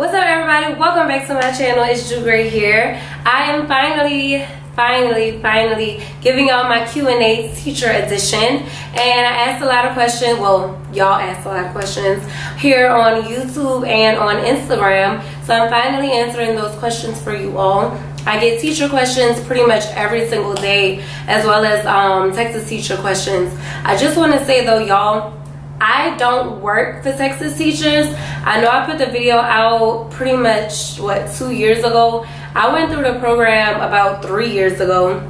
What's up, everybody? Welcome back to my channel. It's Ju Gray here. I am finally giving y'all my Q&A teacher edition, and I asked a lot of questions. Well, y'all asked a lot of questions here on YouTube and on Instagram, so I'm finally answering those questions for you all. I get teacher questions pretty much every single day, as well as Texas teacher questions. I just want to say though, y'all, I don't work for Texas teachers. I know I put the video out pretty much, what, 2 years ago? I went through the program about 3 years ago.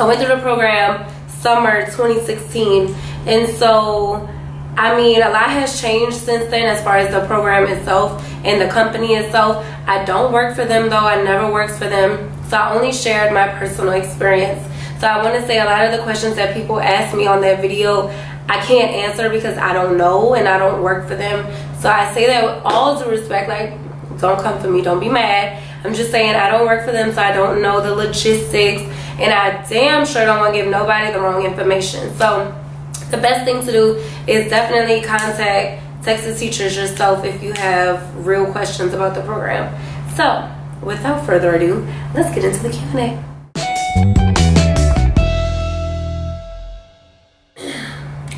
I went through the program summer 2016. And so, I mean, a lot has changed since then as far as the program itself and the company itself. I don't work for them though, I never worked for them. So I only shared my personal experience. So I wanna say a lot of the questions that people asked me on that video, I can't answer because I don't know and I don't work for them. So I say that with all due respect, like, don't come for me, don't be mad. I'm just saying I don't work for them, so I don't know the logistics, and I damn sure don't want to give nobody the wrong information. So the best thing to do is definitely contact Texas teachers yourself if you have real questions about the program. So without further ado, let's get into the Q&A.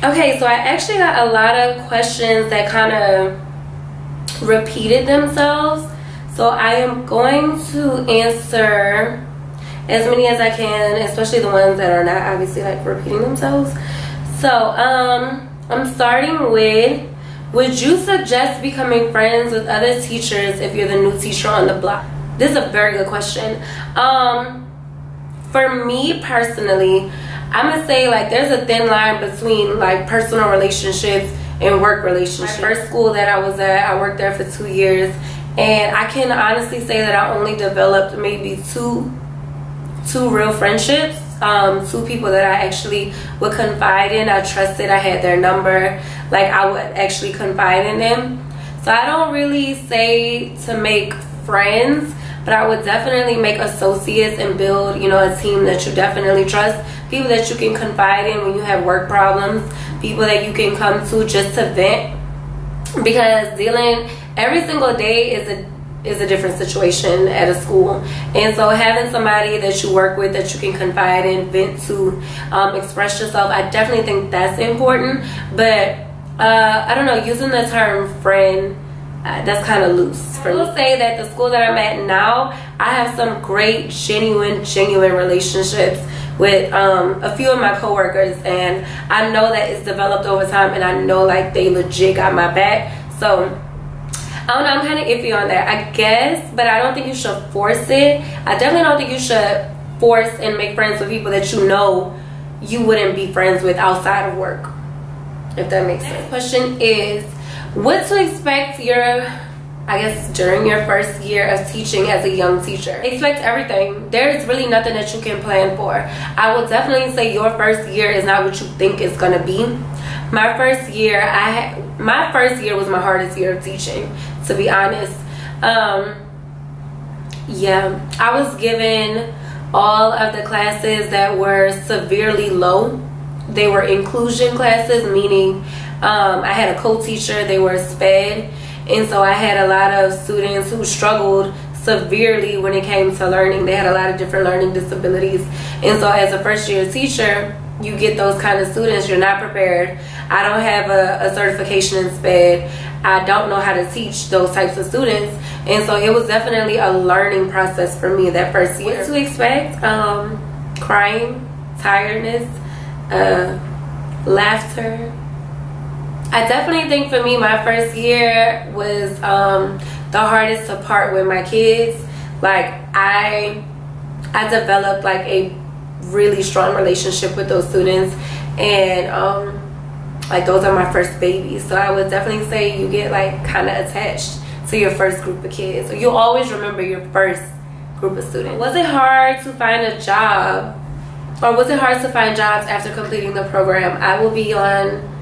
Okay, so I actually got a lot of questions that kind of repeated themselves. So I am going to answer as many as I can, especially the ones that are not obviously like repeating themselves. So I'm starting with, would you suggest becoming friends with other teachers if you're the new teacher on the block? This is a very good question. For me personally, I'm gonna say like there's a thin line between like personal relationships and work relationships. My first school that I was at, I worked there for 2 years, and I can honestly say that I only developed maybe two real friendships, two people that I actually would confide in. I trusted, I had their number, like I would actually confide in them. So I don't really say to make friends, but I would definitely make associates and build, you know, a team that you definitely trust. People that you can confide in when you have work problems. People that you can come to just to vent. Because dealing every single day is a different situation at a school. And so having somebody that you work with that you can confide in, vent to, express yourself, I definitely think that's important. But I don't know, using the term friend, that's kind of loose for me. I will say that the school that I'm at now, I have some great, genuine relationships with a few of my coworkers, and I know that it's developed over time, and I know like they legit got my back. So I don't know, I'm kind of iffy on that, I guess, but I don't think you should force it. I definitely don't think you should force and make friends with people that you know you wouldn't be friends with outside of work, if that makes sense. Next question is, what to expect during your first year of teaching as a young teacher? Expect everything. There is really nothing that you can plan for. I will definitely say your first year is not what you think it's gonna be. My first year, my first year was my hardest year of teaching, to be honest. Yeah, I was given all of the classes that were severely low. They were inclusion classes, meaning I had a co-teacher, they were SPED, and so I had a lot of students who struggled severely when it came to learning. They had a lot of different learning disabilities, and so as a first year teacher, you get those kind of students. You're not prepared. I don't have a certification in SPED. I don't know how to teach those types of students, and so it was definitely a learning process for me that first year. What to expect? Crying, tiredness, laughter. I definitely think for me, my first year was the hardest to part with my kids. Like I developed like a really strong relationship with those students, and like those are my first babies. So I would definitely say you get like kind of attached to your first group of kids. So you'll always remember your first group of students. Was it hard to find a job, or was it hard to find jobs after completing the program? I will be on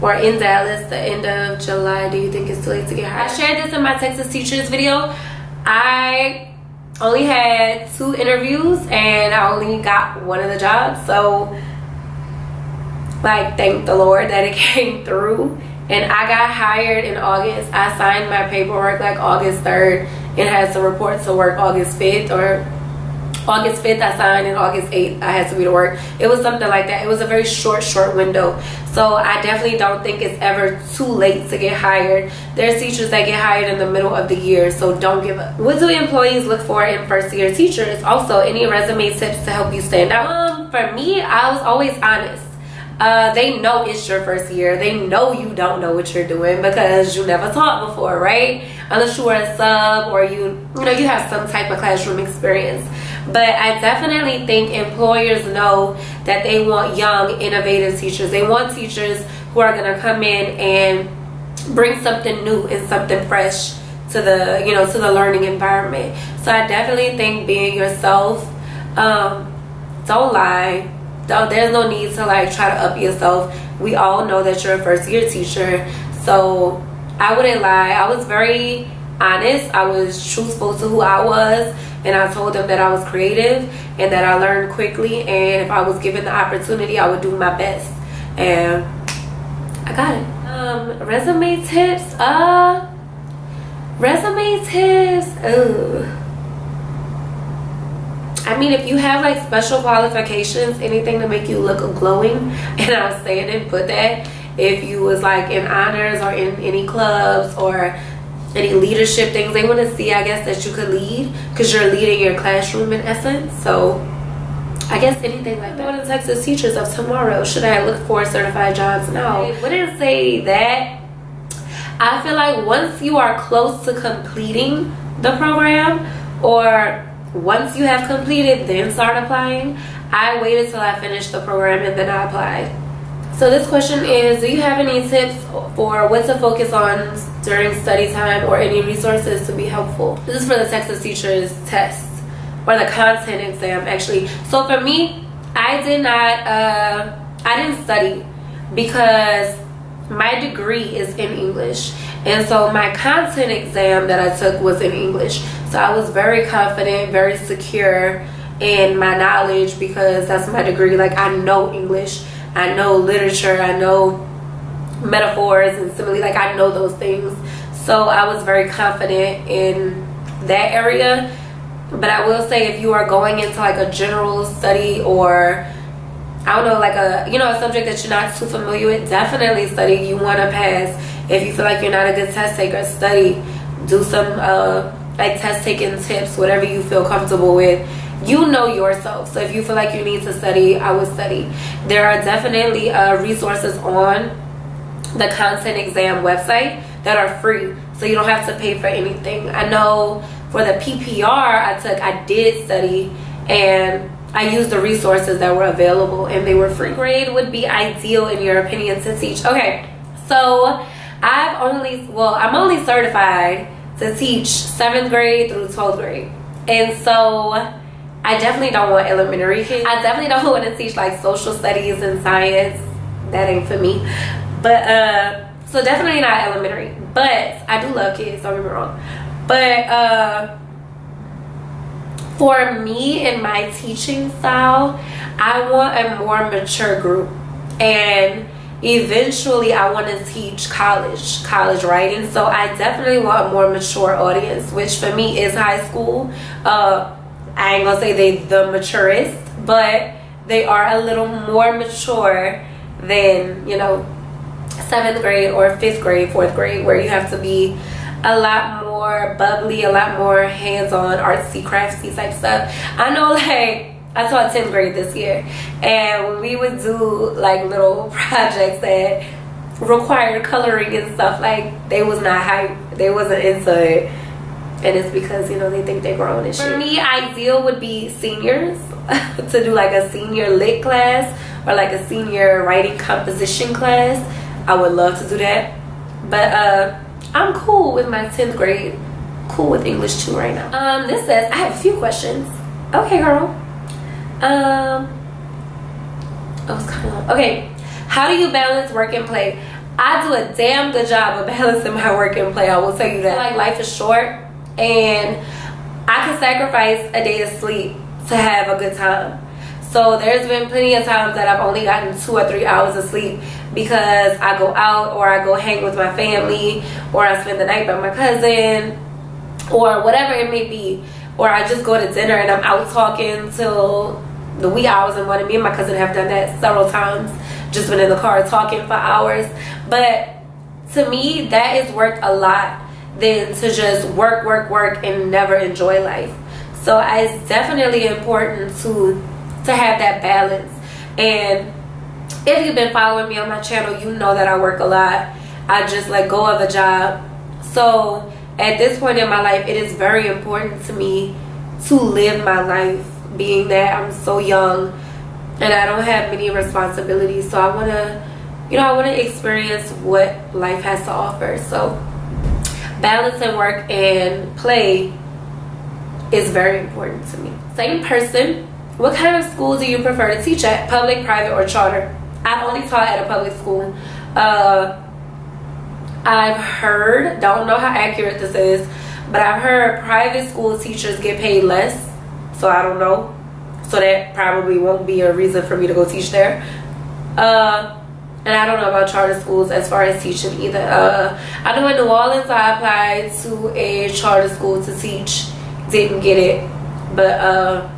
or in Dallas the end of July. Do you think it's too late to get hired? I shared this in my Texas teachers video. I only had 2 interviews and I only got 1 of the jobs. So like, thank the Lord that it came through and I got hired in August. I signed my paperwork like August 3rd and had to report to work August 5th or August 5th I signed and August 8th I had to be to work. It was something like that. It was a very short window. So I definitely don't think it's ever too late to get hired. There's teachers that get hired in the middle of the year, so don't give up. What do employees look for in first year teachers? Also, any resume tips to help you stand out? For me, I was always honest. They know it's your first year. They know you don't know what you're doing because you never taught before, right? Unless you were a sub or you know you have some type of classroom experience. But I definitely think employers know that they want young, innovative teachers. They want teachers who are going to come in and bring something new and something fresh to the, you know, to the learning environment. So I definitely think being yourself, don't lie. There's no need to like try to up yourself. We all know that you're a first year teacher, so I wouldn't lie. I was very honest. I was truthful to who I was, and I told them that I was creative and that I learned quickly, and if I was given the opportunity I would do my best, and I got it. Resume tips. Resume tips. Ooh. I mean, if you have like special qualifications, anything to make you look glowing, and I was saying and put that, if you was like in honors or in any clubs or any leadership things, they want to see, I guess, that you could lead because you're leading your classroom in essence. So I guess anything like that. What are the Texas teachers of tomorrow? Should I look for certified jobs now? I wouldn't say that. I feel like once you are close to completing the program, or once you have completed, then start applying. I waited till I finished the program and then I applied. So this question is, do you have any tips for what to focus on during study time, or any resources to be helpful? This is for the Texas Teachers test, or the content exam actually. So for me, I didn't study because my degree is in English, and so my content exam that I took was in English. So I was very confident, very secure in my knowledge because that's my degree. Like, I know English, I know literature, I know metaphors and simile. Like, I know those things. So I was very confident in that area. But I will say, if you are going into like a general study, or I don't know, like a, you know, a subject that you're not too familiar with, definitely study. You want to pass. If you feel like you're not a good test taker, study. Do some like test taking tips, whatever you feel comfortable with. You know yourself, so if you feel like you need to study, I would study. There are definitely resources on the content exam website that are free, so you don't have to pay for anything. I know for the PPR I took, I did study, and I used the resources that were available and they were free. Grade would be ideal in your opinion to teach? Okay, so I'm only certified to teach 7th grade through 12th grade, and so I definitely don't want elementary kids. I definitely don't want to teach like social studies and science. That ain't for me. But so definitely not elementary, but I do love kids, don't get me wrong. But for me and my teaching style, I want a more mature group, and eventually I want to teach college writing. So I definitely want a more mature audience, which for me is high school. I ain't gonna say they the maturest, but they are a little more mature than, you know, 7th grade or 5th grade, 4th grade, where you have to be a lot more bubbly, a lot more hands-on, artsy, craftsy type stuff. I know, like, I taught 10th grade this year, and we would do like little projects that required coloring and stuff. Like, they was not hype, they wasn't into it, and it's because, you know, they think they're grown and shit. For me, ideal would be seniors to do like a senior lit class or like a senior writing composition class. I would love to do that, but I'm cool with my 10th grade, cool with English too right now. This says, I have a few questions. Okay, girl. Okay, how do you balance work and play? I do a damn good job of balancing my work and play, I will tell you that. Like, life is short, and I can sacrifice a day of sleep to have a good time. So there's been plenty of times that I've only gotten 2 or 3 hours of sleep because I go out or I go hang with my family or I spend the night by my cousin or whatever it may be. Or I just go to dinner and I'm out talking till the wee hours in the morning. Me and my cousin have done that several times. Just been in the car talking for hours. But to me, that is worth a lot than to just work, work, work and never enjoy life. So it's definitely important to have that balance. And if you've been following me on my channel, you know that I work a lot. I just let go of a job. So at this point in my life, it is very important to me to live my life, being that I'm so young and I don't have many responsibilities. So I want to, I want to experience what life has to offer. So balancing work and play is very important to me. Same person. What kind of school do you prefer to teach at? Public, private, or charter? I've only taught at a public school. I've heard, don't know how accurate this is, but I've heard private school teachers get paid less. So I don't know. So that probably won't be a reason for me to go teach there. And I don't know about charter schools as far as teaching either. I know in New Orleans I applied to a charter school to teach. Didn't get it. But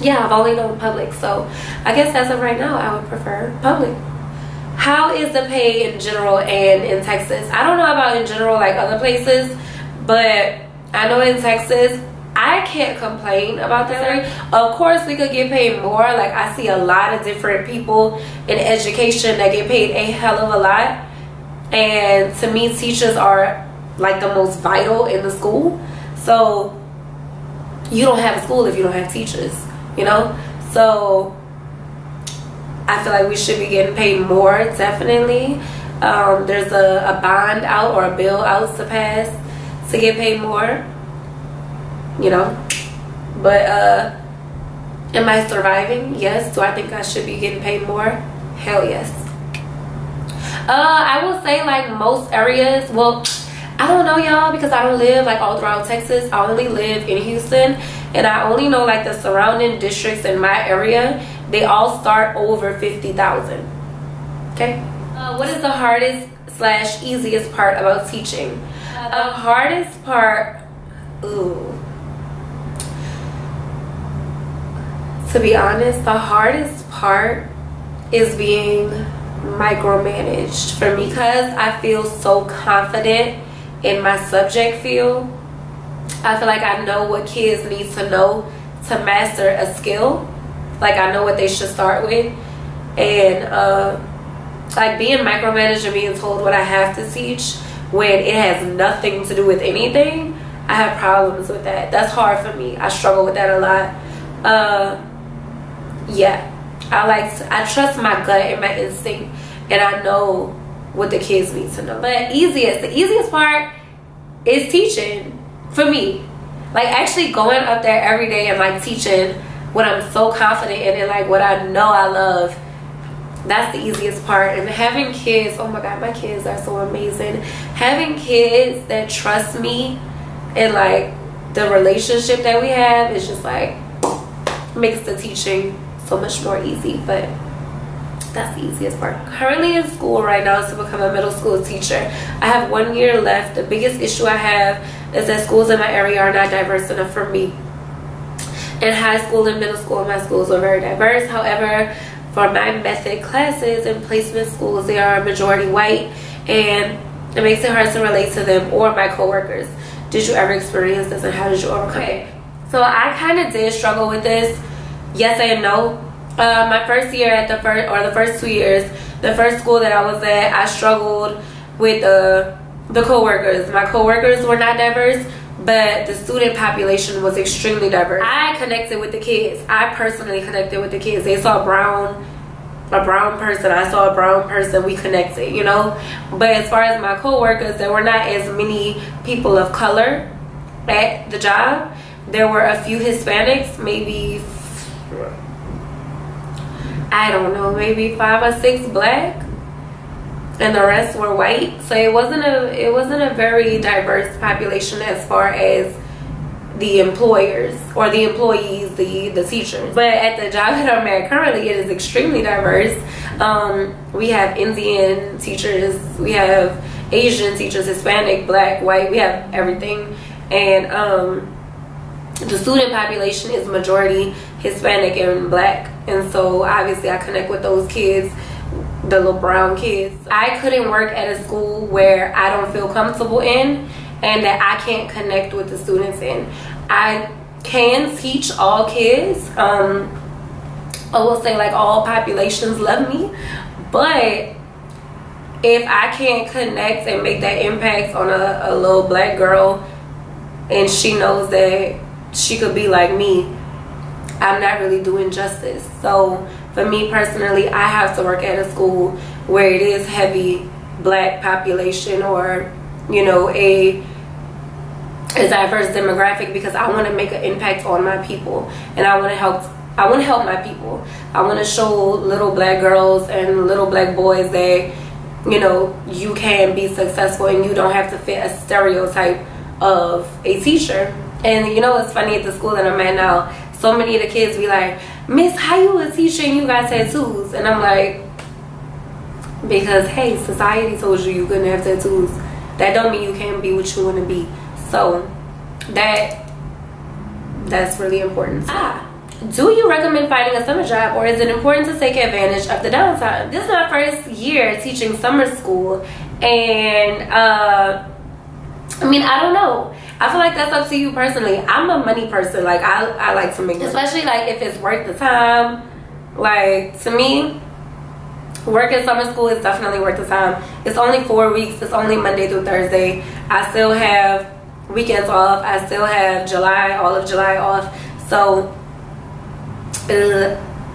yeah, I've only known public. So I guess as of right now, I would prefer public. How is the pay in general and in Texas? I don't know about in general like other places, but I know in Texas, I can't complain about that. Of course, we could get paid more. Like, I see a lot of different people in education that get paid a hell of a lot. And to me, teachers are like the most vital in the school. So you don't have a school if you don't have teachers, you know? So I feel like we should be getting paid more, definitely. There's a bond out or a bill out to pass to get paid more. You know, but am I surviving? Yes. Do I think I should be getting paid more? Hell yes. I will say like most areas, well, I don't know y'all because I don't live like all throughout Texas. I only live in Houston and I only know like the surrounding districts in my area. They all start over 50,000. Okay. What is the hardest / easiest part about teaching? The hardest part, to be honest, the hardest part is being micromanaged for me because I feel so confident in my subject field. I feel like I know what kids need to know to master a skill. Like I know what they should start with. And like being micromanaged and being told what I have to teach when it has nothing to do with anything, I have problems with that. That's hard for me. I struggle with that a lot. Yeah, I trust my gut and my instinct, and I know what the kids need to know. But the easiest part is teaching for me. Like actually going up there every day and like teaching what I'm so confident in and like what I know I love. That's the easiest part. And having kids, oh my God, my kids are so amazing. Having kids that trust me and like the relationship that we have is just like makes the teaching so much more easy. But that's the easiest part. Currently in school right now is to become a middle school teacher. I have 1 year left. The biggest issue I have is that schools in my area are not diverse enough for me. In high school and middle school, my schools are very diverse. However, for my method classes and placement schools, they are majority white and it makes it hard to relate to them or my coworkers. Did you ever experience this and how did you overcome it? So I kind of did struggle with this. Yes and no. My first year at the first 2 years, the first school that I was at, I struggled with the coworkers. My coworkers were not diverse, but the student population was extremely diverse. I connected with the kids. I personally connected with the kids. They saw a brown person. I saw a brown person. We connected, you know. But as far as my coworkers, there were not as many people of color at the job. There were a few Hispanics, maybe, I don't know, maybe 5 or 6 black, and the rest were white. So it wasn't a very diverse population as far as the employers or the employees, the teachers. But at the job that I'm at currently, it is extremely diverse. We have Indian teachers, we have Asian teachers, Hispanic, Black, white, we have everything. And the student population is majority Hispanic and Black, and so obviously I connect with those kids, the little brown kids. I couldn't work at a school where I don't feel comfortable in and that I can't connect with the students in. I can teach all kids. I will say, like, all populations love me, but if I can't connect and make that impact on a little Black girl, and she knows that she could be like me, I'm not really doing justice. So for me personally, I have to work at a school where it is heavy Black population, or, you know, a diverse demographic, because I want to make an impact on my people, and I want to help my people. I want to show little Black girls and little Black boys that, you know, you can be successful and you don't have to fit a stereotype of a teacher. And you know, it's funny, at the school that I'm at now, so many of the kids be like, "Miss, how you a teacher and you got tattoos?" And I'm like, because hey, society told you you couldn't have tattoos. That don't mean you can't be what you want to be. So that's really important. Do you recommend finding a summer job, or is it important to take advantage of the downtime? This is my first year teaching summer school, and I mean, I don't know. I feel like that's up to you personally. I'm a money person. Like, I like to make money. Especially, like, if it's worth the time. Like, to me, work at summer school is definitely worth the time. It's only 4 weeks. It's only Monday through Thursday. I still have weekends off. I still have all of July off. So,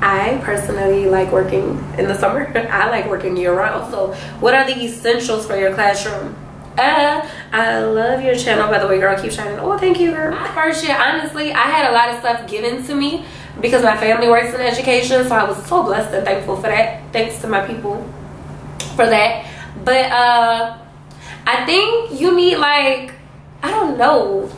I personally like working in the summer. I like working year-round. So, what are the essentials for your classroom? I love your channel, by the way, girl. Keep shining. Oh, thank you, girl. My first year, honestly, I had a lot of stuff given to me because my family works in education, so I was so blessed and thankful for that. Thanks to my people for that. But I think you need, like, I don't know,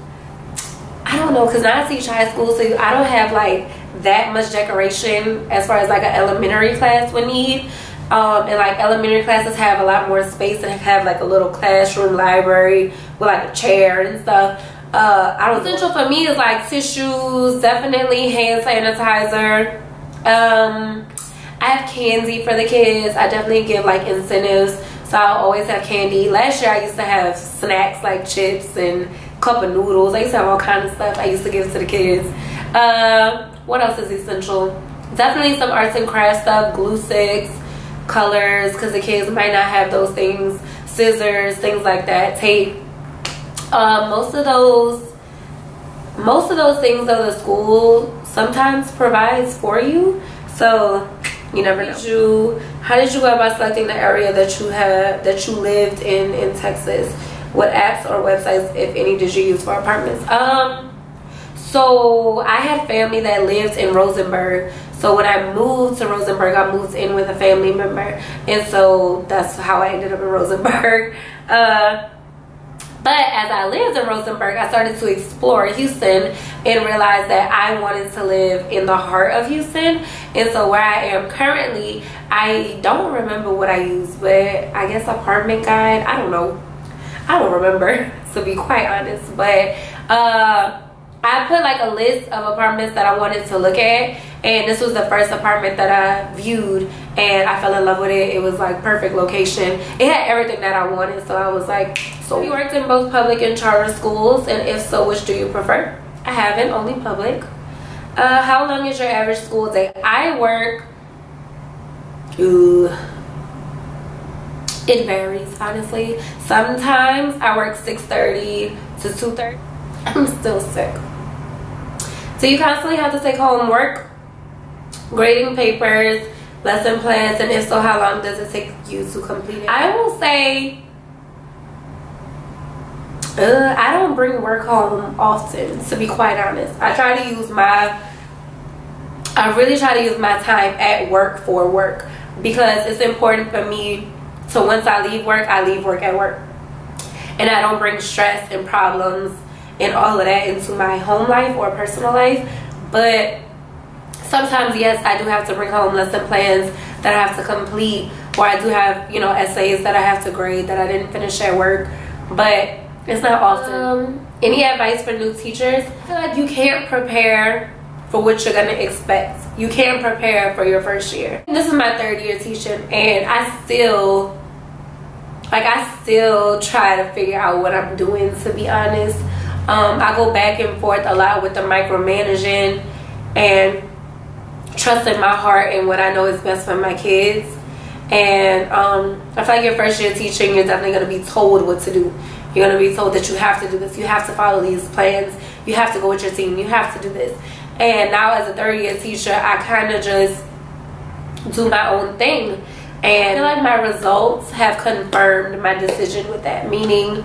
because I teach high school, so I don't have like that much decoration as far as like an elementary class would need. And like elementary classes have a lot more space and have like a little classroom library with like a chair and stuff. Essential for me is like tissues, definitely hand sanitizer. I have candy for the kids. I definitely give like incentives, so I always have candy. Last year I used to have snacks like chips and cup of noodles. I used to have all kinds of stuff I used to give to the kids. What else is essential? Definitely some arts and crafts stuff, glue sticks, colors, because the kids might not have those things, scissors, things like that, tape. Most of those things though, the school sometimes provides for you, so you never know. How did you go about selecting the area that you lived in Texas? What apps or websites, if any, did you use for apartments? So I had family that lived in Rosenberg. So when I moved to Rosenberg, I moved in with a family member, and so that's how I ended up in Rosenberg. But as I lived in Rosenberg, I started to explore Houston and realized that I wanted to live in the heart of Houston. And so where I am currently, I don't remember what I used, but I guess apartment guide, I don't know. I don't remember, to be quite honest, but I put like a list of apartments that I wanted to look at, and this was the first apartment that I viewed, and I fell in love with it. It was like perfect location. It had everything that I wanted, so I was like, so you worked in both public and charter schools, and if so, which do you prefer? I haven't, only public. How long is your average school day? I work, it varies, honestly. Sometimes I work 6:30 to 2:30. I'm still sick. So you constantly have to take homework, grading papers, lesson plans, and if so, how long does it take you to complete it? I will say, I don't bring work home often, to be quite honest. I really try to use my time at work for work, because it's important for me to, once I leave work at work, and I don't bring stress and problems and all of that into my home life or personal life. But sometimes, yes, I do have to bring home lesson plans that I have to complete, or I do have, you know, essays that I have to grade that I didn't finish at work, but it's not often. Any advice for new teachers? I feel like you can't prepare for what you're going to expect. You can't prepare for your first year. This is my third year teaching, and I still try to figure out what I'm doing, to be honest. I go back and forth a lot with the micromanaging and trusting my heart and what I know is best for my kids. And I feel like your first year teaching, you're definitely going to be told what to do. You're going to be told that you have to do this, you have to follow these plans, you have to go with your team, you have to do this. And now as a third year teacher, I kind of just do my own thing. And I feel like my results have confirmed my decision with that. Meaning,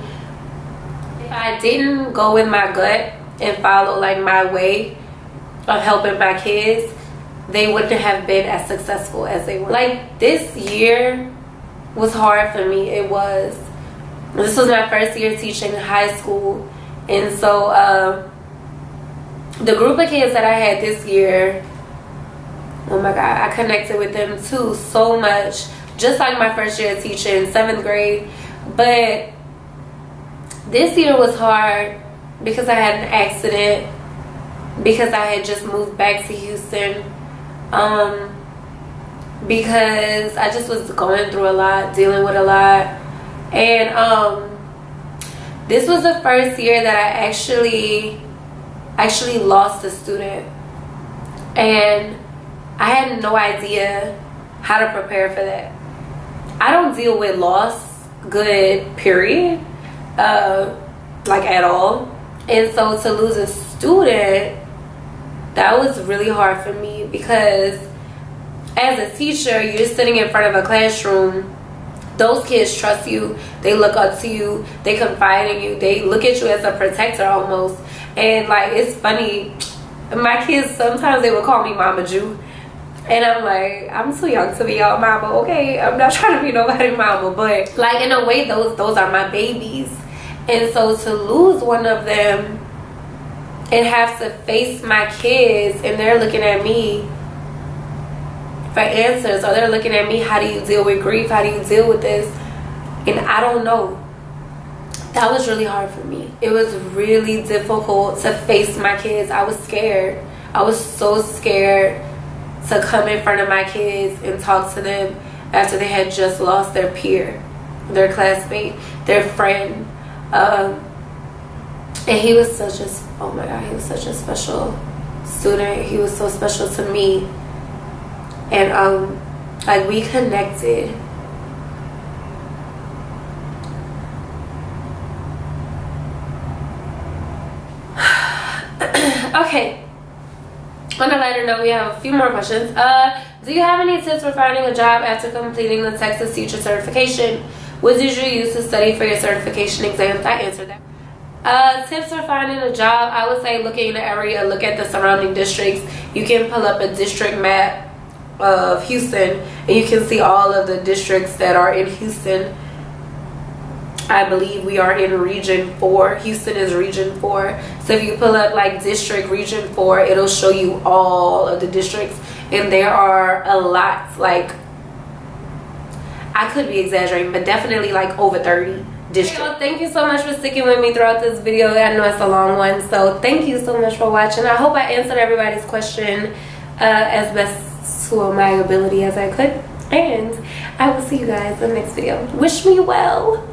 if I didn't go with my gut and follow like my way of helping my kids, they wouldn't have been as successful as they were. Like, this year was hard for me. It was. This was my first year teaching high school. And so the group of kids that I had this year, oh my God, I connected with them too so much. Just like my first year teaching, 7th grade. But this year was hard because I had an accident, because I had just moved back to Houston, because I just was going through a lot, dealing with a lot. And this was the first year that I actually lost a student, and I had no idea how to prepare for that. I don't deal with loss good, period, like at all. And so to lose a student, that was really hard for me, because as a teacher, you're sitting in front of a classroom. Those kids trust you, they look up to you, they confide in you, they look at you as a protector almost. And like, it's funny, my kids sometimes, they would call me Mama Ju, and I'm like, I'm too young to be y'all mama. Okay, I'm not trying to be nobody's mama, but like, in a way, those are my babies. And so to lose one of them and have to face my kids, and they're looking at me for answers, or they're looking at me, how do you deal with grief, how do you deal with this, and I don't know. That was really hard for me. It was really difficult to face my kids. I was scared. I was so scared to come in front of my kids and talk to them after they had just lost their peer, their classmate, their friend. And he was such a, oh my God, he was such a special student. He was so special to me. And like, we connected. Okay, on a lighter note, we have a few more questions. Do you have any tips for finding a job after completing the Texas Teacher Certification? What did you use to study for your certification exams? I answered that. Tips for finding a job, I would say look in the area, look at the surrounding districts. You can pull up a district map of Houston, and you can see all of the districts that are in Houston. I believe we are in Region 4. Houston is Region 4. So if you pull up like district Region 4, it'll show you all of the districts, and there are a lot. Like, I could be exaggerating, but definitely like over 30 districts. Well, thank you so much for sticking with me throughout this video. I know it's a long one, so thank you so much for watching. I hope I answered everybody's question as best to my ability as I could, and I will see you guys in the next video. Wish me well.